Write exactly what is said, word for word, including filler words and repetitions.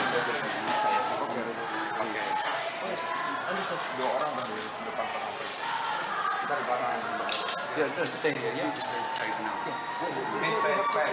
Oke, oke. Dua orang baru di depan penonton. Kita di mana? Ya, terus stay here, ya. Stay now. Stay, stay, stay.